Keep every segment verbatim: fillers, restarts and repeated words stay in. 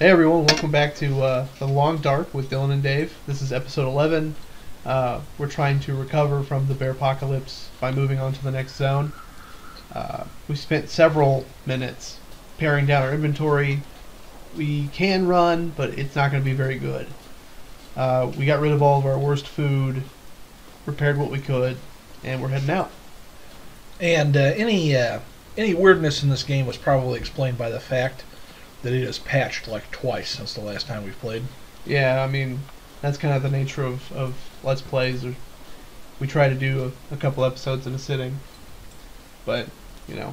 Hey everyone, welcome back to uh, The Long Dark with Dylan and Dave. This is episode eleven. Uh, we're trying to recover from the Bearpocalypse by moving on to the next zone. Uh, we spent several minutes paring down our inventory. We can run, but it's not going to be very good. Uh, we got rid of all of our worst food, repaired what we could, and we're heading out. And uh, any uh, any weirdness in this game was probably explained by the fact that it is patched like twice since the last time we've played. Yeah, I mean, that's kind of the nature of, of Let's Plays. We try to do a, a couple episodes in a sitting, but, you know,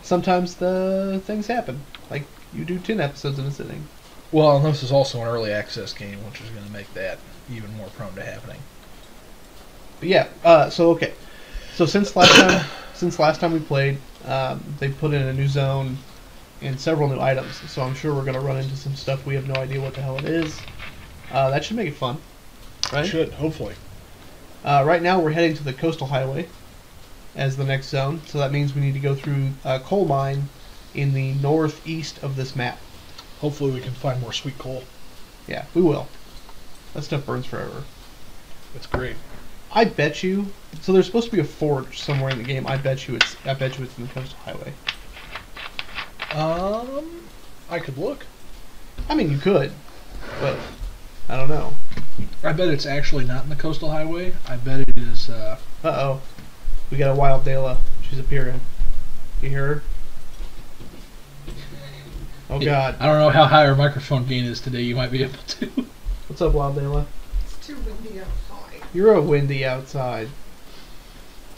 sometimes the things happen. Like, you do ten episodes in a sitting. Well, and this is also an early access game, which is going to make that even more prone to happening. But yeah, uh, so okay. So since last time, since last time we played, um, they put in a new zone and several new items, so I'm sure we're going to run into some stuff we have no idea what the hell it is. Uh, that should make it fun, right? It should, hopefully. Uh, right now we're heading to the Coastal Highway as the next zone, so that means we need to go through a coal mine in the northeast of this map. Hopefully we can find more sweet coal. Yeah, we will. That stuff burns forever. That's great. I bet you, so there's supposed to be a forge somewhere in the game. I bet you it's, I bet you it's in the Coastal Highway. Um, I could look. I mean, you could, but I don't know. I bet it's actually not in the Coastal Highway. I bet it is, uh... Uh-oh. We got a wild Dela. She's appearing. You hear her? Oh, yeah. God. I don't know how high her microphone gain is today. You might be able to. What's up, wild Dela? It's too windy outside. You're a windy outside.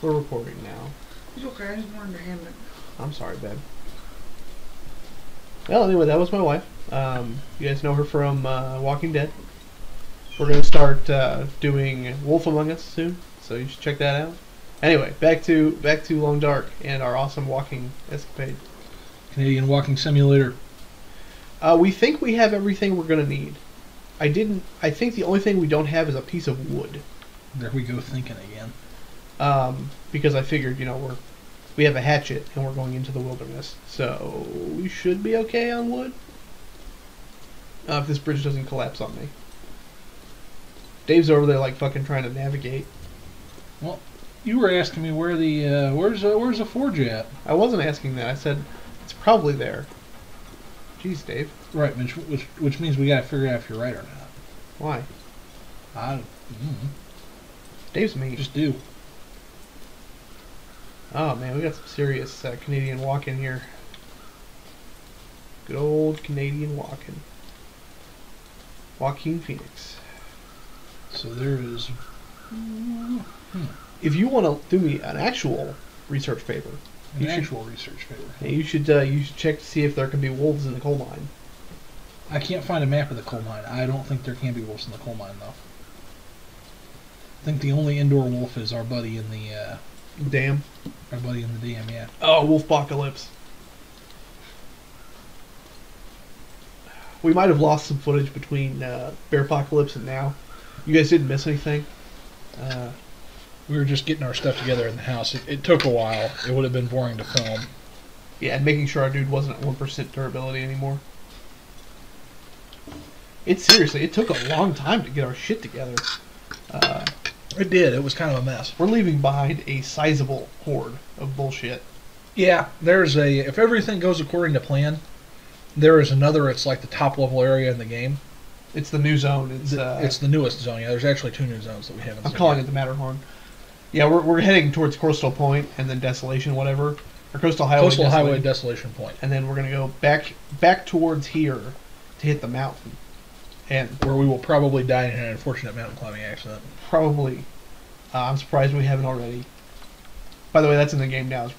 We're recording now. It's okay. I just wanted to hand it. I'm sorry, babe. Well, anyway, that was my wife. Um, you guys know her from uh, Walking Dead. We're going to start uh, doing Wolf Among Us soon, so you should check that out. Anyway, back to back to Long Dark and our awesome walking escapade. Canadian Walking Simulator. Uh, we think we have everything we're going to need. I didn't. I think the only thing we don't have is a piece of wood. There we go thinking again. Um, because I figured, you know, we're... We have a hatchet, and we're going into the wilderness, so we should be okay on wood. Uh, if this bridge doesn't collapse on me. Dave's over there, like, fucking trying to navigate. Well, you were asking me where the, uh, where's, uh, where's the forge at? I wasn't asking that. I said, it's probably there. Jeez, Dave. Right, which, which, which means we gotta figure out if you're right or not. Why? I, mm. Dave's mean. Just do. Oh man, we got some serious uh, Canadian walking here. Good old Canadian walking. Joaquin Phoenix. So there is... Hmm. If you want to do me an actual research paper, an you actual should, research paper, yeah, you should uh, you should check to see if there can be wolves in the coal mine. I can't find a map of the coal mine. I don't think there can be wolves in the coal mine though. I think the only indoor wolf is our buddy in the. Uh, Dam. Our buddy in the dam, yeah. Oh, Wolfpocalypse. We might have lost some footage between uh, Bearpocalypse and now. You guys didn't miss anything? Uh, we were just getting our stuff together in the house. It, it took a while. It would have been boring to film. Yeah, and making sure our dude wasn't at one percent durability anymore. It seriously, it took a long time to get our shit together. Uh... It did. It was kind of a mess. We're leaving behind a sizable horde of bullshit. Yeah, there's a... If everything goes according to plan, there is another... It's like the top-level area in the game. It's the new zone. It's uh, it's the newest zone, yeah. There's actually two new zones that we haven't I'm seen calling yet. It the Matterhorn. Yeah, we're, we're heading towards Coastal Point and then Desolation, whatever. Or Coastal Highway. Coastal Desolation. Highway, Desolation Point. And then we're going to go back back towards here to hit the mountain. And where we will probably die in an unfortunate mountain climbing accident. Probably. Uh, I'm surprised we haven't already. By the way, that's in the game now, is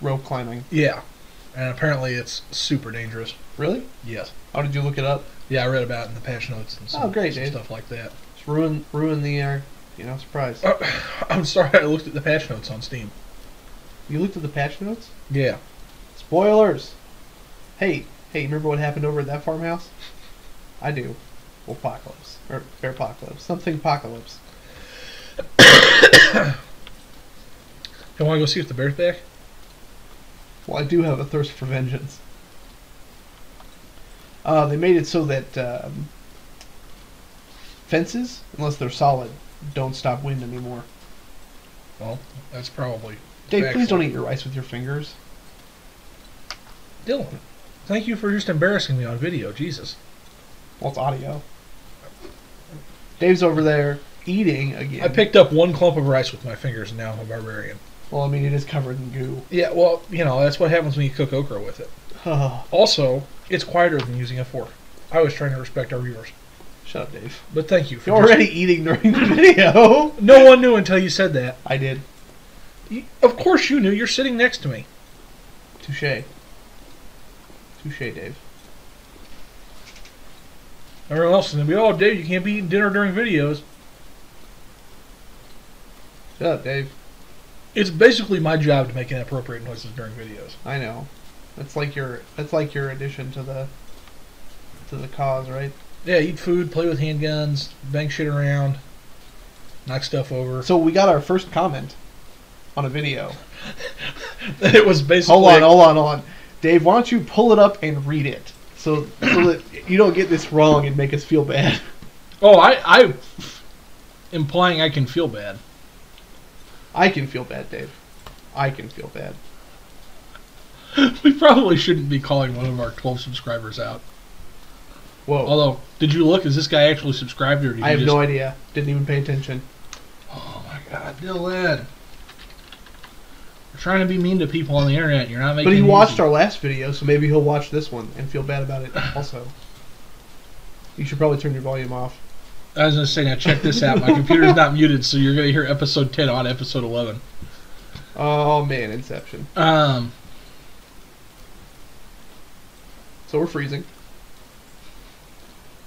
rope climbing. Yeah. And apparently it's super dangerous. Really? Yes. Oh, did you look it up? Yeah, I read about it in the patch notes and some, oh, great, some stuff like that. It's ruin, ruin the, uh, you know, surprise. Uh, I'm sorry, I looked at the patch notes on Steam. You looked at the patch notes? Yeah. Spoilers! Hey, hey, remember what happened over at that farmhouse? I do. Wolfpocalypse. Or Bearpocalypse. Something apocalypse. You want to go see if the bear's back? Well, I do have a thirst for vengeance. Uh, they made it so that um, fences, unless they're solid, don't stop wind anymore. Well, that's probably... Dave, please don't eat your rice with your fingers. Dylan, thank you for just embarrassing me on video. Jesus. Well, it's audio. Dave's over there eating again. I picked up one clump of rice with my fingers, and now I'm a barbarian. Well, I mean, it is covered in goo. Yeah, well, you know, that's what happens when you cook okra with it. Also, it's quieter than using a fork. I was trying to respect our viewers. Shut up, Dave. But thank you for... You're already eating during the video. No one knew until you said that. I did. You, of course you knew. You're sitting next to me. Touche. Touche, Dave. Everyone else is going to be, oh, Dave, you can't be eating dinner during videos. Shut up, Dave. It's basically my job to make inappropriate noises during videos. I know. That's like your that's like your addition to the to the cause, right? Yeah, eat food, play with handguns, bang shit around, knock stuff over. So we got our first comment on a video. It was basically... Hold on, hold on, hold on. Dave, why don't you pull it up and read it so, so that you don't get this wrong and make us feel bad. Oh, I, I... implying I can feel bad. I can feel bad, Dave. I can feel bad. We probably shouldn't be calling one of our twelve subscribers out. Whoa. Although, did you look? Is this guy actually subscribed? Or did I have just... no idea. Didn't even pay attention. Oh my god, Dylan. You're trying to be mean to people on the internet. And you're not making... But he watched easy. Our last video, so maybe he'll watch this one and feel bad about it also. You should probably turn your volume off. I was going to say, now check this out. My computer's not muted, so you're going to hear episode ten on episode eleven. Oh man, Inception. Um... So we're freezing.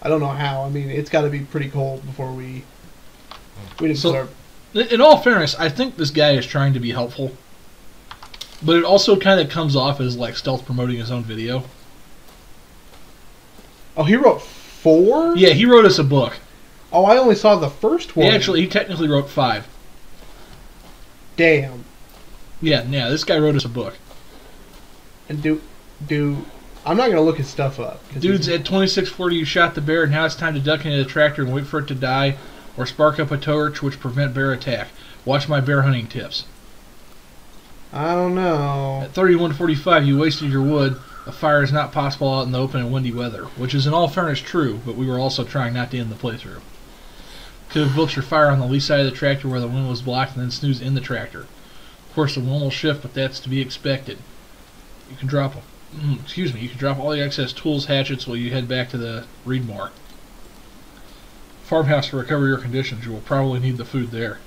I don't know how. I mean, it's got to be pretty cold before we... we didn't start. In all fairness, I think this guy is trying to be helpful. But it also kind of comes off as, like, stealth promoting his own video. Oh, he wrote four? Yeah, he wrote us a book. Oh, I only saw the first one. He actually, he technically wrote five. Damn. Yeah, yeah, this guy wrote us a book. And do... do... I'm not going to look his stuff up. Dudes, at twenty-six forty you shot the bear, and now it's time to duck into the tractor and wait for it to die, or spark up a torch, which prevent bear attack. Watch my bear hunting tips. I don't know. At thirty-one forty-five you wasted your wood. A fire is not possible out in the open and windy weather, which is in all fairness true, but we were also trying not to end the playthrough. Could have built your fire on the lee side of the tractor where the wind was blocked, and then snooze in the tractor. Of course, the wind will shift, but that's to be expected. You can drop them. Mm, excuse me, you can drop all the excess tools, hatchets, while you head back to the Reedmore farmhouse to recover your conditions. You will probably need the food there.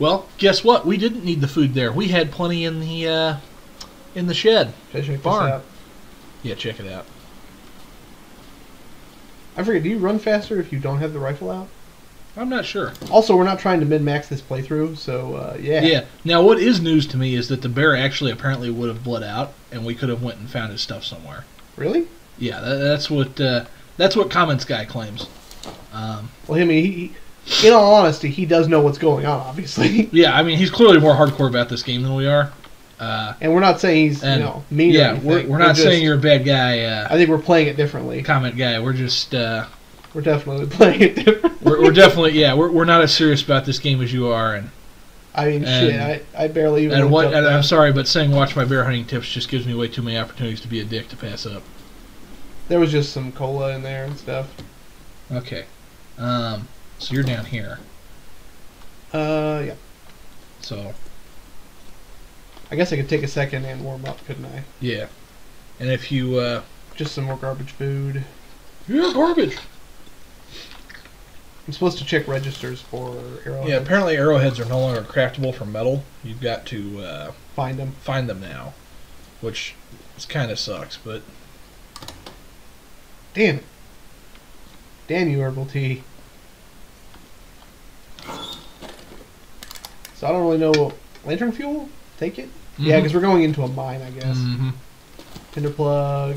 Well, guess what? We didn't need the food there. We had plenty in the uh, in the shed. Check this out. Yeah, check it out. I forget, do you run faster if you don't have the rifle out? I'm not sure. Also, we're not trying to min-max this playthrough, so, uh, yeah. Yeah. Now, what is news to me is that the bear actually apparently would have bled out, and we could have went and found his stuff somewhere. Really? Yeah, that, that's what uh, that's what Comments Guy claims. Um, well, I mean, he, he, in all honesty, he does know what's going on, obviously. Yeah, I mean, he's clearly more hardcore about this game than we are. Uh, and we're not saying he's, and, you know, mean yeah, or anything. Yeah, we're, we're not we're just, saying you're a bad guy. Uh, I think we're playing it differently. Comment Guy, we're just... Uh, We're definitely playing it differently. We're, we're definitely, yeah, we're, we're not as serious about this game as you are. And I mean, and, shit, I, I barely even... And, what, and I'm sorry, but saying watch my bear hunting tips just gives me way too many opportunities to be a dick to pass up. There was just some cola in there and stuff. Okay. Um, so you're down here. Uh, yeah. So. I guess I could take a second and warm up, couldn't I? Yeah. And if you... Uh, just some more garbage food. Yeah, garbage! I'm supposed to check registers for arrowheads. Yeah, apparently arrowheads are no longer craftable from metal. You've got to uh, find them. Find them now, which kind of sucks. But damn it, damn you, herbal tea. So I don't really know. Lantern fuel? Take it? Mm-hmm. Yeah, because we're going into a mine, I guess. Mm-hmm. Tinder plug.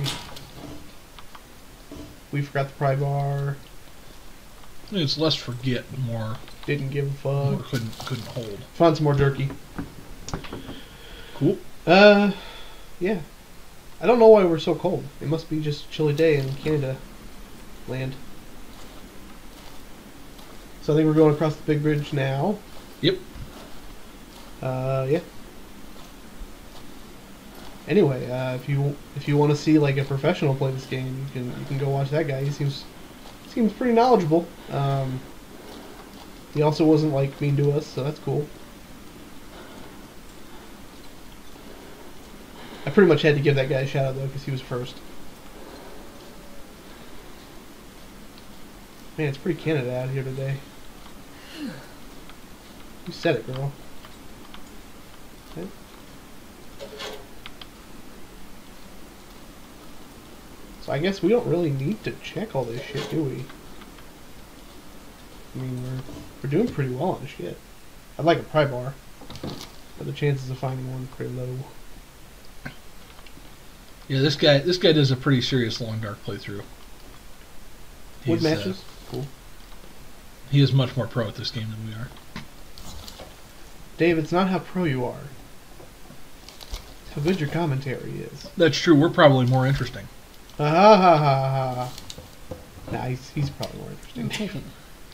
We forgot the pry bar. It's less forget, more didn't give a fuck. More couldn't couldn't hold. Found some more jerky. Cool. Uh, yeah. I don't know why we're so cold. It must be just a chilly day in Canada land. So I think we're going across the big bridge now. Yep. Uh, yeah. Anyway, uh, if you if you want to see like a professional play this game, you can you can go watch that guy. He seems seems pretty knowledgeable. Um, he also wasn't like mean to us, so that's cool. I pretty much had to give that guy a shout out though, because he was first. Man, it's pretty Canada out here today. You said it, girl. Okay. So I guess we don't really need to check all this shit, do we? I mean, we're, we're doing pretty well on this shit. I'd like a pry bar, but the chances of finding one are pretty low. Yeah, this guy this guy does a pretty serious Long Dark playthrough. Wood matches? Uh, cool. He is much more pro at this game than we are. Dave, it's not how pro you are. It's how good your commentary is. That's true. We're probably more interesting. Ha ha ha ha ha. Nah, he's, he's probably more interesting.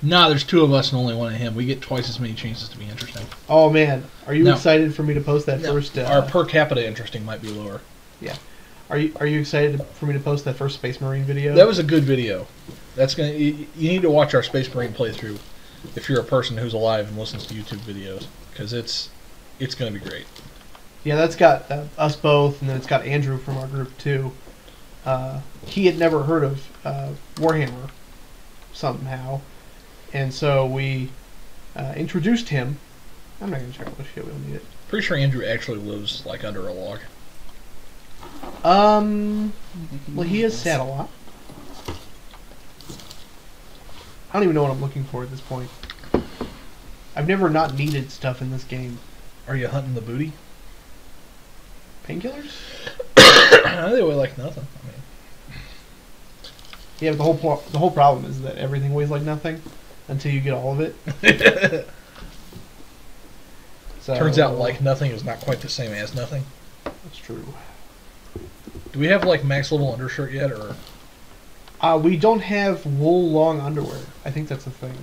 Nah, there's two of us and only one of him. We get twice as many chances to be interesting. Oh, man. Are you no. excited for me to post that no. first... Uh, our per capita interesting might be lower. Yeah. Are you are you excited for me to post that first Space Marine video? That was a good video. That's gonna. You, you need to watch our Space Marine playthrough if you're a person who's alive and listens to YouTube videos, because it's it's gonna be great. Yeah, that's got uh, us both, and then it's got Andrew from our group too. Uh, he had never heard of uh, Warhammer somehow, and so we uh, introduced him. I'm not gonna check all this shit. We don't need it. Pretty sure Andrew actually lives like under a log. Um, well, he is sad a lot. I don't even know what I'm looking for at this point. I've never not needed stuff in this game. Are you hunting the booty? Painkillers? They weigh like nothing. I mean, yeah, but the whole the whole problem is that everything weighs like nothing until you get all of it. So, turns out, like nothing is not quite the same as nothing. That's true. Do we have like max level undershirt yet, or? Uh, we don't have wool long underwear. I think that's the thing.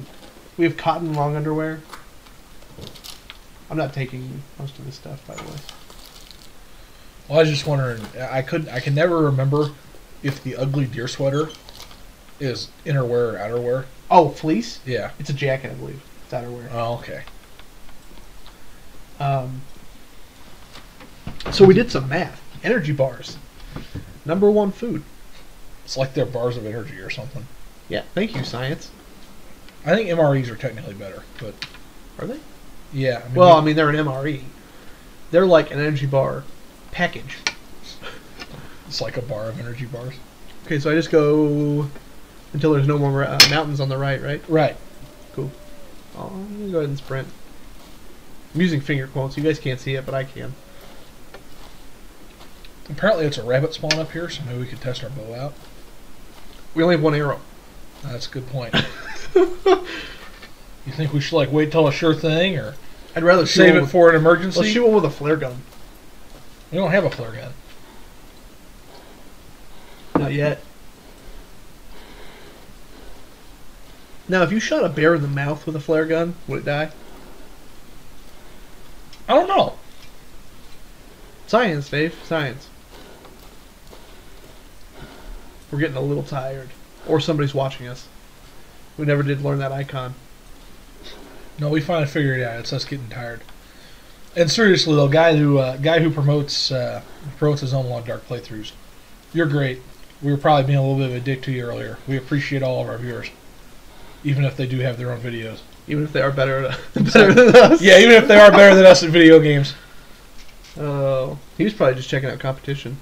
We have cotton long underwear. I'm not taking most of this stuff, by the way. Well, I was just wondering. I couldn't. I can never remember if the ugly deer sweater is innerwear or outerwear. Oh, fleece. Yeah, it's a jacket, I believe. It's outerwear. Oh, okay. Um. So we did some math. Energy bars. Number one food. It's like they're bars of energy or something. Yeah. Thank you, science. I think M R Es are technically better, but... Are they? Yeah. I mean, well, I mean, they're an M R E. They're like an energy bar package. It's like a bar of energy bars. Okay, so I just go until there's no more uh, mountains on the right, right? Right. Cool. Oh, I'm going to go ahead and sprint. I'm using finger quotes. You guys can't see it, but I can. Apparently it's a rabbit spawn up here, so maybe we could test our bow out. We only have one arrow. That's a good point. You think we should like wait till a sure thing, or I'd rather save it for an emergency? Let's shoot one with a flare gun. We don't have a flare gun. Not yet. Now, if you shot a bear in the mouth with a flare gun, would it die? I don't know. Science, Dave. Science. We're getting a little tired. Or somebody's watching us. We never did learn that icon. No, we finally figured it out. It's us getting tired. And seriously, though, guy who uh, guy who promotes uh, promotes his own Long Dark playthroughs, you're great. We were probably being a little bit of a dick to you earlier. We appreciate all of our viewers, even if they do have their own videos. Even if they are better, at, better than us. Yeah, even if they are better than us at video games. Oh, uh, he was probably just checking out competition.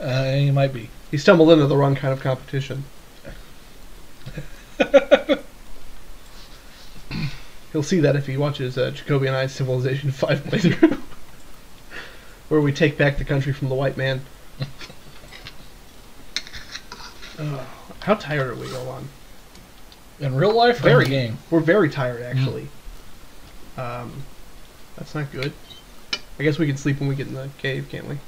Uh, he might be. He stumbled into the wrong kind of competition. He'll see that if he watches uh, Jacoby and I's Civilization five playthrough, where we take back the country from the white man. uh, how tired are we, Olan? In real life, very game. We're very tired, actually. Mm. Um, that's not good. I guess we can sleep when we get in the cave, can't we?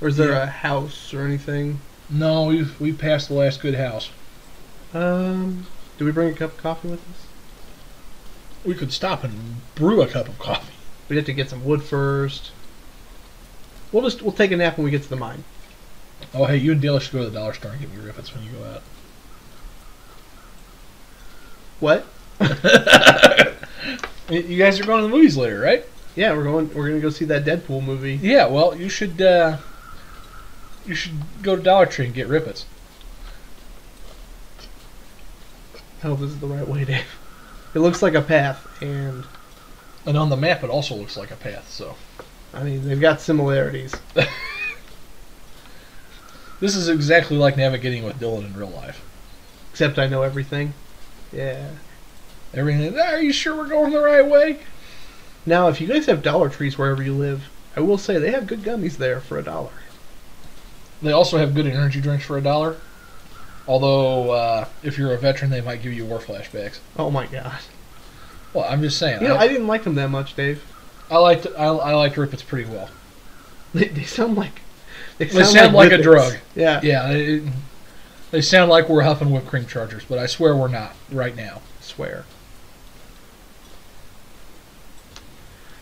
Or is there yeah. a house or anything? No, we've we passed the last good house. Um, did we bring a cup of coffee with us? We could stop and brew a cup of coffee. We'd have to get some wood first. We'll just we'll take a nap when we get to the mine. Oh, hey, you and Dale should go to the dollar store and get me rippets when you go out. What? You guys are going to the movies later, right? Yeah, we're going. We're gonna go see that Deadpool movie. Yeah, well, you should. Uh, you should go to Dollar Tree and get rippets. I hope this is the right way, Dave. It looks like a path, and and on the map it also looks like a path. So, I mean, they've got similarities. This is exactly like navigating with Dylan in real life. Except I know everything. Yeah. Everything. Are you sure we're going the right way? Now, if you guys have Dollar Trees wherever you live, I will say they have good gummies there for a dollar. They also have good energy drinks for a dollar. Although, uh, if you're a veteran, they might give you war flashbacks. Oh my god. Well, I'm just saying. You know, I, I didn't like them that much, Dave. I liked I, I liked Rippets pretty well. They, they sound like they sound, they sound like, like a drug. Yeah. Yeah. It, they sound like we're huffing whipped cream chargers, but I swear we're not right now. I swear.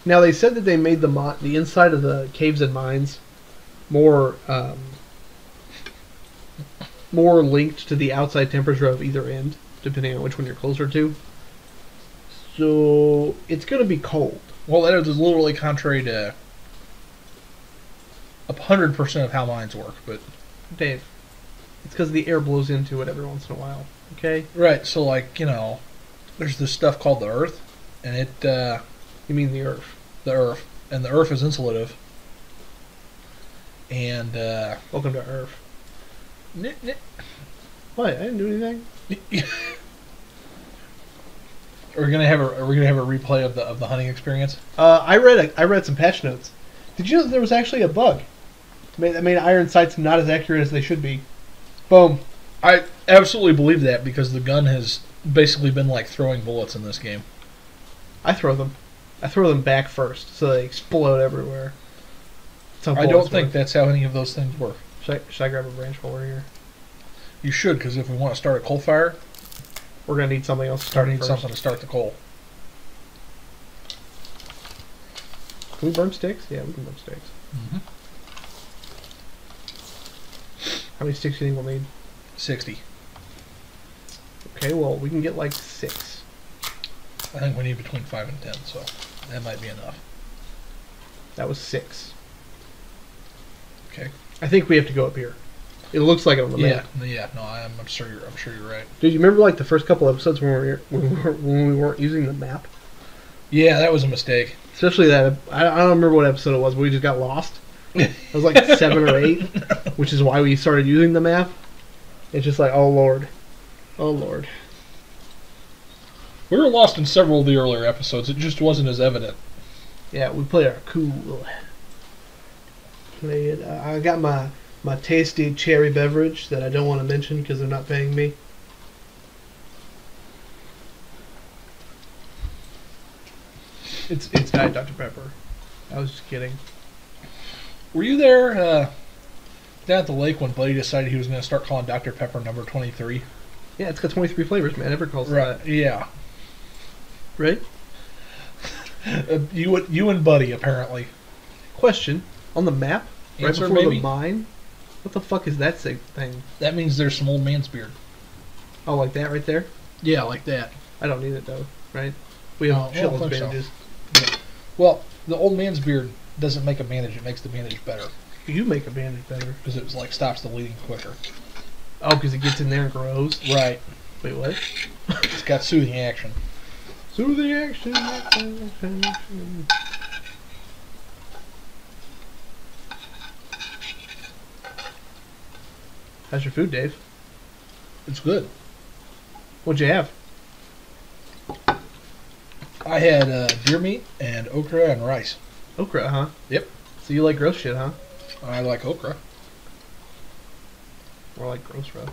Now, they said that they made the mo the inside of the caves and mines more um, more linked to the outside temperature of either end, depending on which one you're closer to. So it's going to be cold. Well, that is literally contrary to a hundred percent of how mines work, but Dave, it's because the air blows into it every once in a while. Okay. Right. So, like, you know, there's this stuff called the Earth, and it. Uh, You mean the Earth? The Earth. And the Earth is insulative. And, uh... welcome to Earth. N n what? I didn't do anything? Are we gonna have a, are we gonna have a replay of the, of the hunting experience? Uh, I read a, I read some patch notes. Did you know that there was actually a bug that made, that made iron sights not as accurate as they should be? Boom. I absolutely believe that because the gun has basically been like throwing bullets in this game. I throw them. I throw them back first, so they explode everywhere. I don't think that's how any of those things work. Should I, should I grab a branch while we're here? You should, because if we want to start a coal fire, we're going to need something else to start. We need something to start the coal. Can we burn sticks? Yeah, we can burn sticks. Mm-hmm. How many sticks do you think we'll need? sixty. Okay, well, we can get like six. I think we need between five and ten, so that might be enough. That was six. Okay. I think we have to go up here. It looks like it on the map. Yeah, yeah. No, I'm, I'm sure you're. I'm sure you're right. Dude, you remember like the first couple episodes when we were when we, were, when we weren't using the map? Yeah, that was a mistake. Especially that I, I don't remember what episode it was, but we just got lost. It was like seven or eight, which is why we started using the map. It's just like, oh lord, oh lord. We were lost in several of the earlier episodes. It just wasn't as evident. Yeah, we played our cool. Played. Uh, I got my my tasty cherry beverage that I don't want to mention because they're not paying me. It's it's Diet Doctor Pepper. I was just kidding. Were you there uh, down at the lake when Buddy decided he was going to start calling Doctor Pepper number twenty-three? Yeah, it's got twenty-three flavors, man. Everyone calls it that. Right. Yeah. Right? uh, you, you and Buddy, apparently. Question. On the map, right Answer, before maybe. the mine, what the fuck is that thing? That means there's some old man's beard. Oh, like that right there? Yeah, like that. I don't need it, though, right? We have children's well, bandages. So. Yeah. Well, the old man's beard doesn't make a bandage. It makes the bandage better. You make a bandage better. Because it like stops the bleeding quicker. Oh, because it gets in there and grows? Right. Wait, what? It's got soothing action. Through the action, action, action. How's your food, Dave? It's good. What'd you have? I had uh, deer meat and okra and rice. Okra, huh? Yep. So you like gross shit, huh? I like okra. More like gross, bro.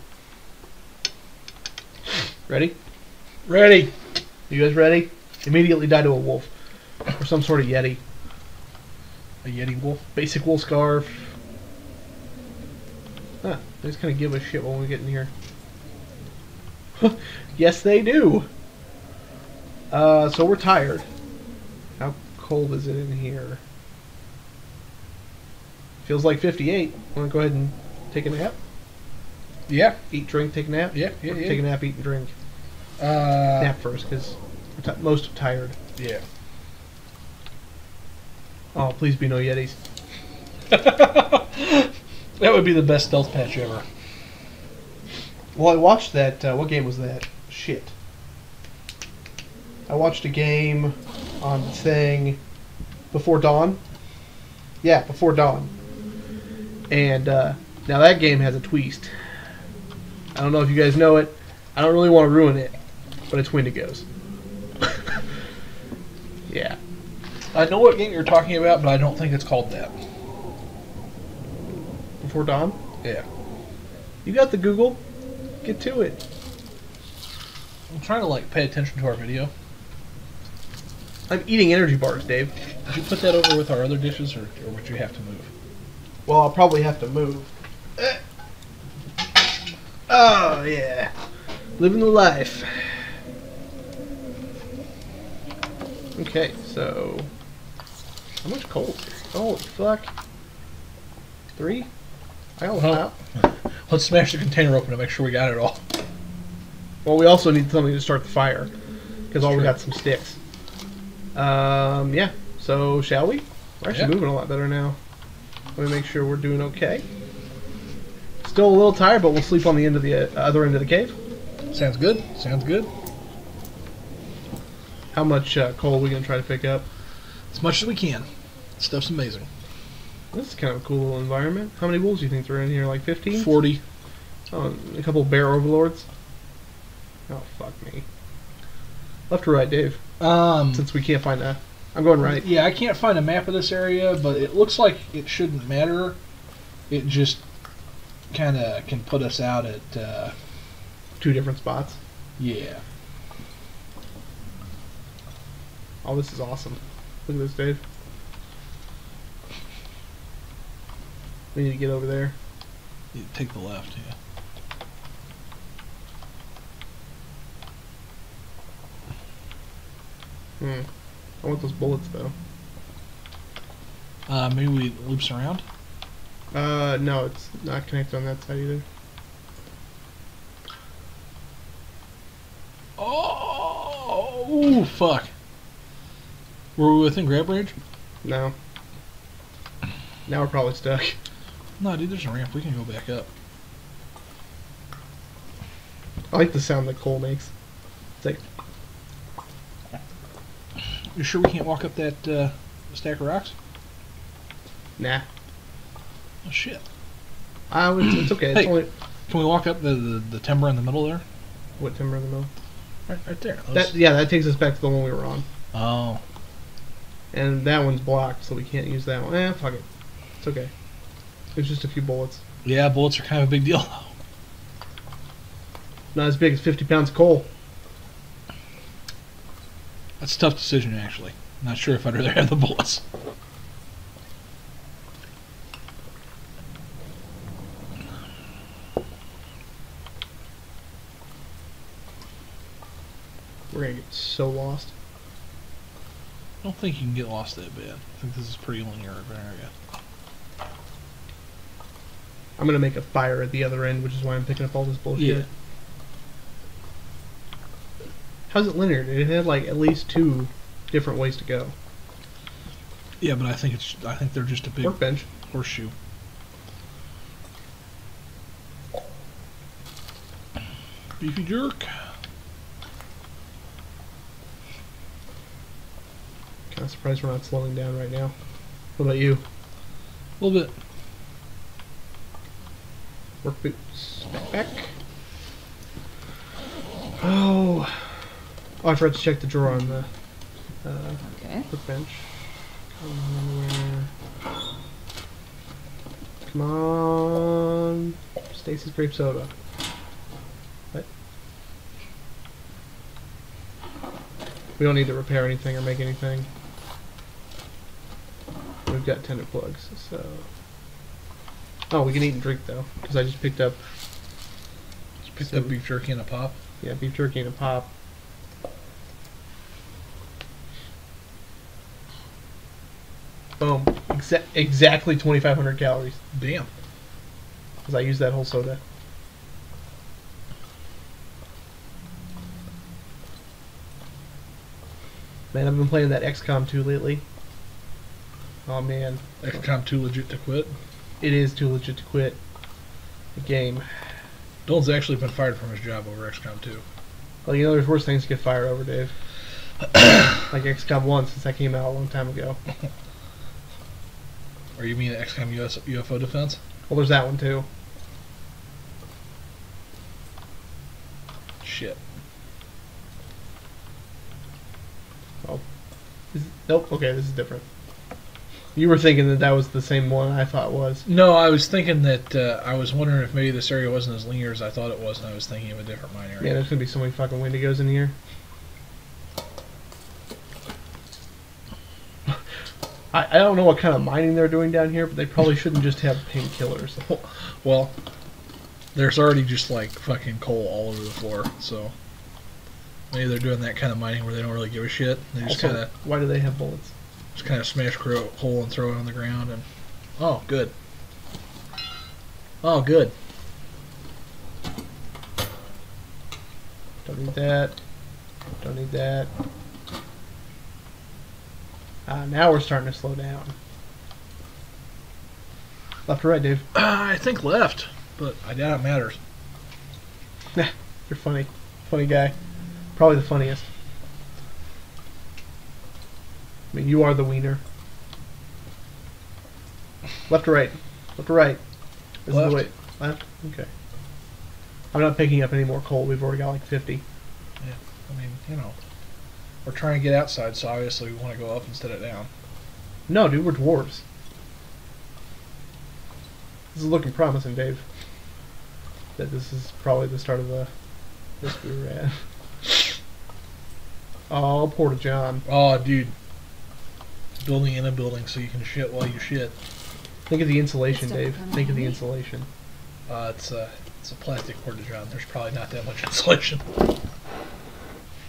Ready? Ready! You guys ready? Immediately die to a wolf. Or some sort of yeti. A yeti wolf? Basic wool scarf. They just kind of give a shit when we get in here. Yes, they do. Uh, so we're tired. How cold is it in here? Feels like fifty-eight. Want to go ahead and take a nap? Yeah. Eat, drink, take a nap? Yeah, yeah, yeah. Take a nap, eat, and drink. Uh, nap first, because we're t most tired. Yeah. Oh, please be no Yetis. That would be the best stealth patch ever. Well, I watched that... Uh, what game was that? Shit. I watched a game on the thing... Before Dawn? Yeah, Before Dawn. And, uh... now that game has a twist. I don't know if you guys know it. I don't really want to ruin it. But it's Wendigos. Yeah. I know what game you're talking about, but I don't think it's called that. Before Dawn? Yeah. You got the Google. Get to it. I'm trying to, like, pay attention to our video. I'm eating energy bars, Dave. Did you put that over with our other dishes, or, or would you have to move? Well, I'll probably have to move. Uh. Oh, yeah. Living the life. Okay, so... How much coal? Holy fuck. Three? I don't know. Let's smash the container open to make sure we got it all. Well, we also need something to start the fire. Because all true. We got some sticks. Um, yeah. So, shall we? We're actually yeah. moving a lot better now. Let me make sure we're doing okay. Still a little tired, but we'll sleep on the end of the uh, other end of the cave. Sounds good. Sounds good. How much uh, coal are we going to try to pick up? As much as we can. Stuff's amazing. This is kind of a cool little environment. How many wolves do you think there are in here? Like fifteen? forty. Oh, a couple of bear overlords. Oh, fuck me. Left or right, Dave? Um, Since we can't find a... I'm going right. Yeah, I can't find a map of this area, but it looks like it shouldn't matter. It just kind of can put us out at... Uh, two different spots? Yeah. Oh, this is awesome. Look at this, Dave. We need to get over there. You take the left, yeah. Hmm. I want those bullets, though. Uh, maybe we loops around? Uh, no, it's not connected on that side either. Oh, ooh, fuck. Were we within grab range? No. Now we're probably stuck. No, dude, there's a ramp. We can go back up. I like the sound that coal makes. It's like... You sure we can't walk up that uh, stack of rocks? Nah. Oh, shit. I would, it's okay. It's hey, only... Can we walk up the, the, the timber in the middle there? What timber in the middle? Right, right there. That that, yeah, that takes us back to the one we were on. Oh. And that one's blocked, so we can't use that one. Eh, fuck it. It's okay. There's just a few bullets. Yeah, bullets are kind of a big deal, though. Not as big as fifty pounds of coal. That's a tough decision, actually. I'm not sure if I'd rather have the bullets. We're gonna get so lost. I don't think you can get lost that bad. I think this is pretty linear of an area. I'm gonna make a fire at the other end, which is why I'm picking up all this bullshit. Yeah. How's it linear? It had like at least two different ways to go. Yeah, but I think it's I think they're just a big workbench horseshoe. Beefy jerk. Kind of surprised we're not slowing down right now. What about you? A little bit. Work boots. Back. Oh. Oh, I forgot to check the drawer on the uh, okay. workbench. Come on. Come on. Stacy's grape soda. What? We don't need to repair anything or make anything. We've got tender plugs, so. Oh, we can eat and drink though, because I just picked up. Just picked some, up beef jerky and a pop. Yeah, beef jerky and a pop. Boom! Exa exactly twenty-five hundred calories. Damn. Because I used that whole soda. Man, I've been playing that X COM two lately. Oh man. X COM too legit to quit? It is too legit to quit. The game. Dole's actually been fired from his job over X COM two. Well, you know, there's worse things to get fired over, Dave. Like X COM one, since that came out a long time ago. Or you mean X COM U F O Defense? Well, there's that one too. Shit. Oh. Is, nope, okay, this is different. You were thinking that that was the same one I thought was. No, I was thinking that, uh, I was wondering if maybe this area wasn't as linear as I thought it was, and I was thinking of a different mine area. Yeah, there's going to be so many fucking Wendigos in here. I, I don't know what kind of mining they're doing down here, but they probably shouldn't just have painkillers. Well, there's already just, like, fucking coal all over the floor, so... Maybe they're doing that kind of mining where they don't really give a shit. They just kind of. Why do they have bullets? Just kind of smash a hole and throw it on the ground and. Oh, good. Oh, good. Don't need that. Don't need that. Uh, now we're starting to slow down. Left or right, Dave? Uh, I think left, but I doubt it matters. Nah, you're funny. Funny guy. Probably the funniest. I mean, you are the wiener. Left or right? Left or right? This left. Is the way. Left? Okay. I'm not picking up any more coal. We've already got like fifty. Yeah. I mean, you know. We're trying to get outside, so obviously we want to go up instead of down. No, dude. We're dwarves. This is looking promising, Dave. That this is probably the start of the... This we were at. Oh, Porta John. Oh, dude. Building in a building so you can shit while you shit. Think of the insulation, Dave. Think of the insulation. Uh, it's a, it's a plastic Porta John. There's probably not that much insulation.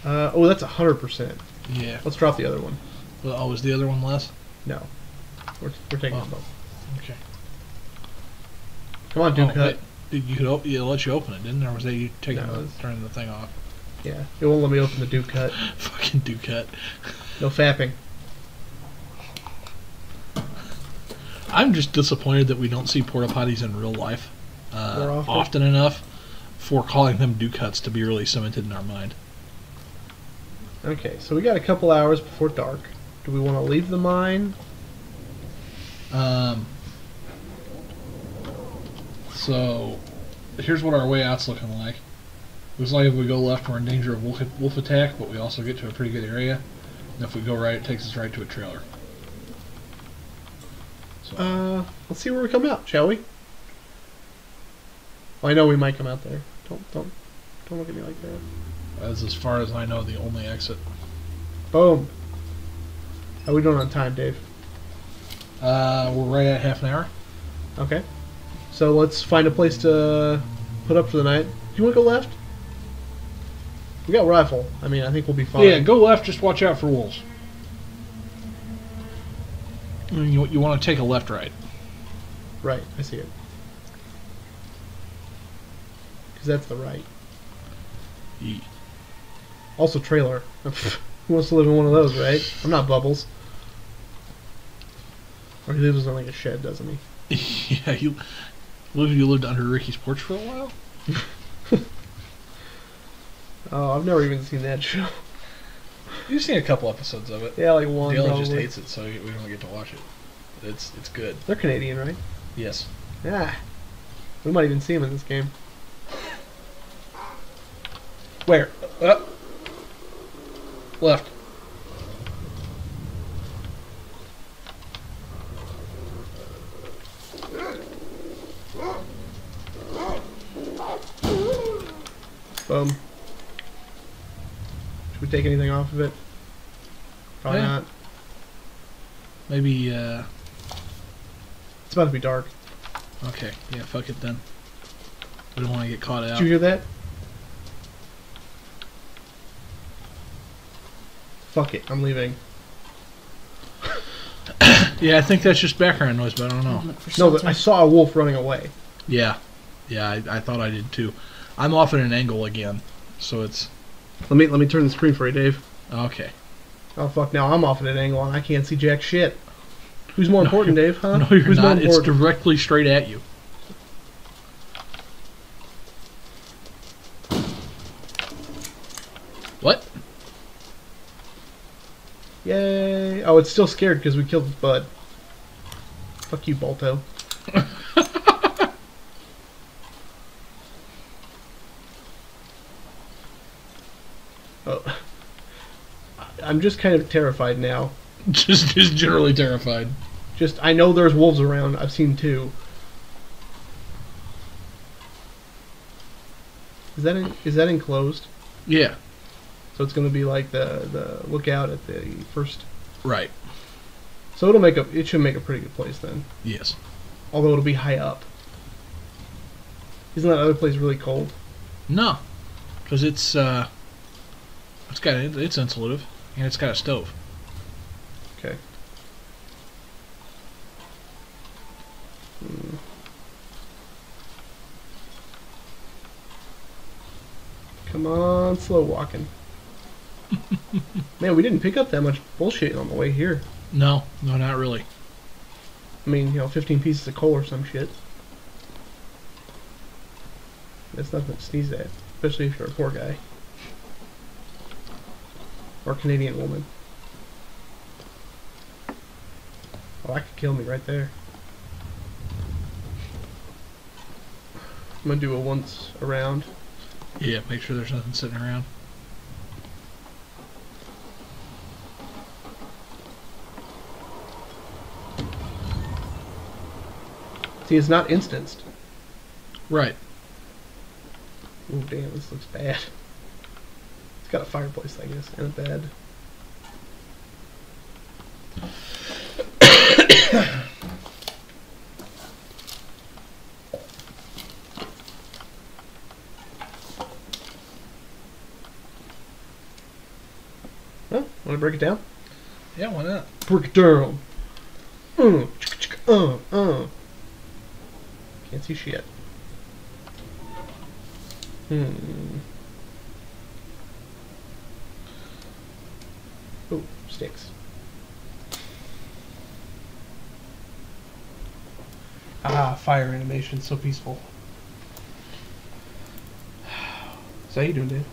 Uh, oh, that's one hundred percent. Yeah. Let's drop the other one. Well, oh, is the other one less? No. We're, we're taking them both. Okay. Come on, dude. Oh, cut. Did you, you let you open it, didn't there? Or was that you taking no, the, turning the thing off? Yeah, it won't let me open the do cut. Fucking do cut. No fapping. I'm just disappointed that we don't see porta potties in real life uh, often enough for calling them do cuts to be really cemented in our mind. Okay, so we got a couple hours before dark. Do we want to leave the mine? Um. So, here's what our way out's looking like. Looks like if we go left, we're in danger of wolf, wolf attack, but we also get to a pretty good area. And if we go right, it takes us right to a trailer. So. Uh, let's see where we come out, shall we? Well, I know we might come out there. Don't, don't, don't look at me like that. That's, as far as I know, the only exit. Boom. How are we doing on time, Dave? Uh, we're right at half an hour. Okay. So let's find a place to put up for the night. Do you want to go left? We got rifle. I mean, I think we'll be fine. Yeah, go left. Just watch out for wolves. I mean, you, you want to take a left, right? Right. I see it. Because that's the right. Yeet. Also, trailer. Who wants to live in one of those, right? I'm not Bubbles. Or he lives in like a shed, doesn't he? Yeah, you, you lived under Ricky's porch for a while? Oh, I've never even seen that show. You've seen a couple episodes of it. Yeah, like one. Dale probably. Just hates it, so we don't get to watch it. It's it's good. They're Canadian, right? Yes. Yeah. We might even see them in this game. Where? Uh, left. Boom. Should we take anything off of it? Probably yeah. Not. Maybe, uh... It's about to be dark. Okay, yeah, fuck it then. We don't want to get caught out. Did you hear that? Fuck it, I'm leaving. Yeah, I think that's just background noise, but I don't know. No, but I saw a wolf running away. Yeah. Yeah, I, I thought I did too. I'm off at an angle again, so it's... Let me let me turn the screen for you, Dave. Okay. Oh, fuck, now I'm off at an angle and I can't see jack shit. Who's more no, important, Dave, huh? No, you're Who's not. More it's directly straight at you. What? Yay. Oh, it's still scared because we killed his bud. Fuck you, Balto. Oh. I'm just kind of terrified now. Just, just generally terrified. Just, I know there's wolves around. I've seen two. Is that in, is that enclosed? Yeah. So it's going to be like the the lookout at the first. Right. So it'll make a it should make a pretty good place then. Yes. Although it'll be high up. Isn't that other place really cold? No, because it's uh, it's got it's insulative and it's got a stove. Okay. Hmm. Come on, slow walking. Man, we didn't pick up that much bullshit on the way here. No, no, not really. I mean, you know, fifteen pieces of coal or some shit. That's nothing to sneeze at, especially if you're a poor guy. Or a Canadian woman. Oh, that could kill me right there. I'm gonna do a once around. Yeah, make sure there's nothing sitting around. See, it's not instanced. Right. Oh, damn, this looks bad. It's got a fireplace, I guess, and a bed. Well, want to break it down? Yeah, why not? Break it down. Mm, chicka, chicka, uh, uh. Can't see shit. Hmm. Oh, sticks. Ah, fire animation, so peaceful. So how you doing, Dave?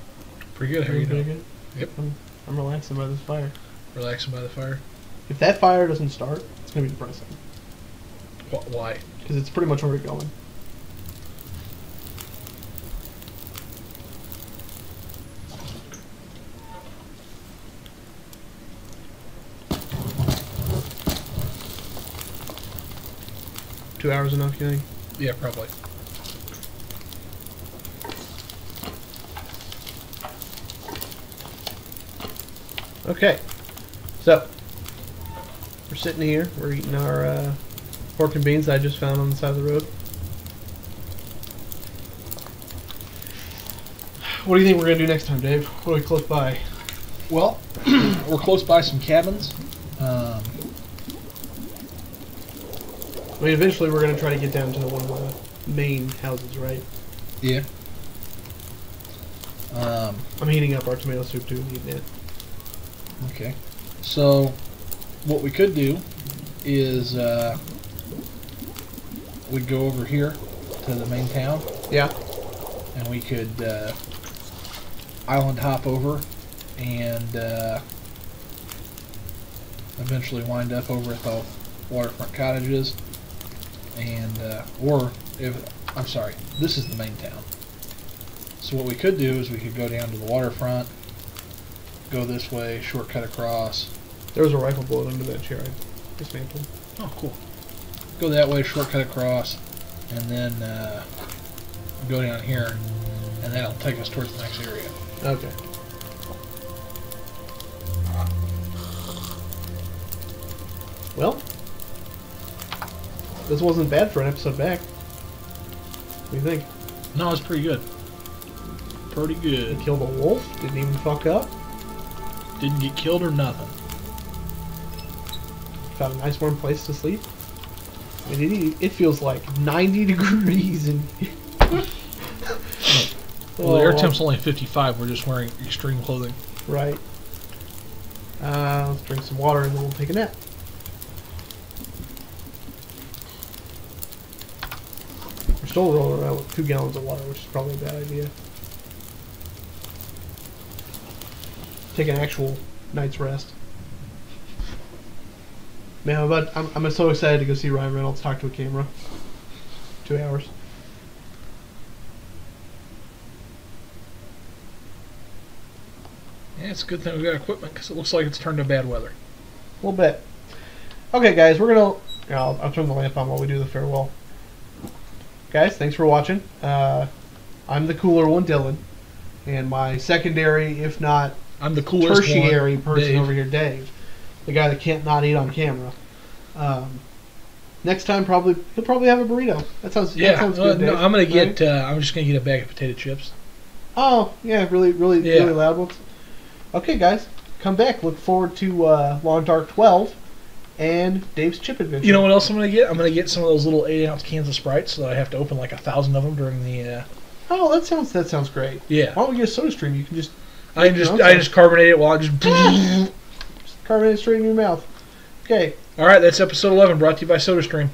Pretty good. How are you doing? Good? Yep. I'm, I'm relaxing by this fire. Relaxing by the fire. If that fire doesn't start, it's gonna be depressing. What? Why? Because it's pretty much already going. Two hours enough, you think? Yeah, probably. Okay. So, we're sitting here. We're eating our... Uh, pork and beans that I just found on the side of the road. What do you think we're going to do next time, Dave? What are we close by? Well, we're close by some cabins. Um, I mean, eventually we're going to try to get down to one of the main houses, right? Yeah. Um, I'm heating up our tomato soup, too, and eating it. Okay. So, what we could do is... Uh, we'd go over here to the main town. Yeah. And we could uh, island hop over and uh, eventually wind up over at the waterfront cottages. And, uh, or, if, I'm sorry, this is the main town. So what we could do is we could go down to the waterfront, go this way, shortcut across. There was a rifle bullet under that chair I dismantled. Oh, cool. Go that way, shortcut across, and then uh, go down here, and that'll take us towards the next area. Okay. Well, this wasn't bad for an episode back. do you think? No, it's pretty good. Pretty good. Killed a wolf. Didn't even fuck up. Didn't get killed or nothing. Found a nice warm place to sleep. I mean, it, it feels like ninety degrees and. Well, the air temp's only fifty-five. We're just wearing extreme clothing. Right. Uh, let's drink some water and then we'll take a nap. We're still rolling around with two gallons of water, which is probably a bad idea. Take an actual night's rest. Man, I'm, about, I'm, I'm so excited to go see Ryan Reynolds talk to a camera. Two hours. Yeah, it's a good thing we got equipment because it looks like it's turned to bad weather. A little bit. Okay, guys, we're gonna. I'll, I'll turn the lamp on while we do the farewell. Guys, thanks for watching. Uh, I'm the cooler one, Dylan, and my secondary, if not I'm the coolest tertiary one, person Dave. over here, Dave. The guy that can't not eat on camera. Um, next time, probably he'll probably have a burrito. That sounds yeah. That sounds good, uh, Dave, no, I'm gonna right? get. Uh, I'm just gonna get a bag of potato chips. Oh yeah, really, really, yeah. really loud ones. Okay, guys, come back. Look forward to uh, Long Dark twelve and Dave's chip adventure. You know what else I'm gonna get? I'm gonna get some of those little eight ounce cans of Sprite, so that I have to open like a thousand of them during the. Uh... Oh, that sounds that sounds great. Yeah. Why don't we get a SodaStream? You can just. I just I thing. just carbonate it while I just. Carbonate straight in your mouth. Okay. All right, that's episode eleven, brought to you by SodaStream.